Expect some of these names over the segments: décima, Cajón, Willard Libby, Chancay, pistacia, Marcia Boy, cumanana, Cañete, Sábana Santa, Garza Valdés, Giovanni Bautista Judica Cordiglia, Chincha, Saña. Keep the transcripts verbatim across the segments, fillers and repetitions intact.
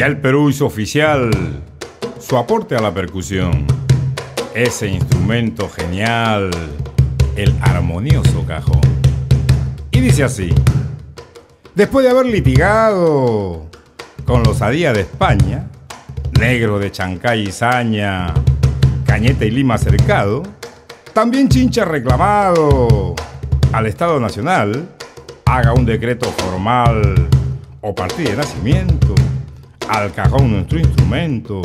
Ya el Perú hizo oficial su aporte a la percusión, ese instrumento genial, el armonioso cajón. Y dice así: después de haber litigado con la osadía de España, negro de Chancay y Saña, Cañete y Lima cercado, también Chincha reclamado al Estado Nacional, haga un decreto formal o partida de nacimiento, al cajón nuestro instrumento,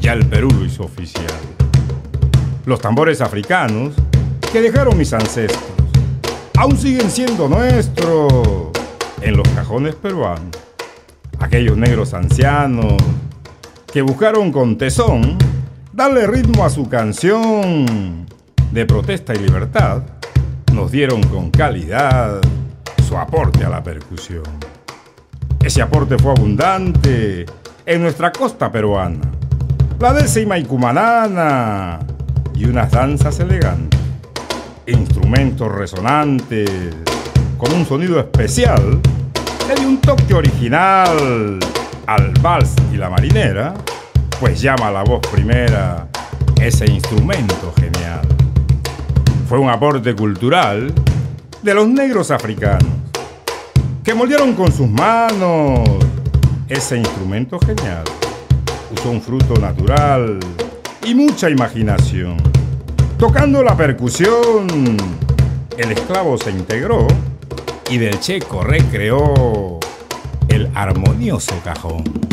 ya el Perú lo hizo oficial. Los tambores africanos que dejaron mis ancestros aún siguen siendo nuestros en los cajones peruanos. Aquellos negros ancianos que buscaron con tesón darle ritmo a su canción de protesta y libertad, nos dieron con calidad su aporte a la percusión. Ese aporte fue abundante en nuestra costa peruana, la décima y cumanana, y unas danzas elegantes, instrumentos resonantes, con un sonido especial, le dio un toque original al vals y la marinera, pues llama la voz primera ese instrumento genial. Fue un aporte cultural de los negros africanos, que moldearon con sus manos ese instrumento genial. Usó un fruto natural y mucha imaginación. Tocando la percusión, el esclavo se integró y del checo recreó el armonioso cajón.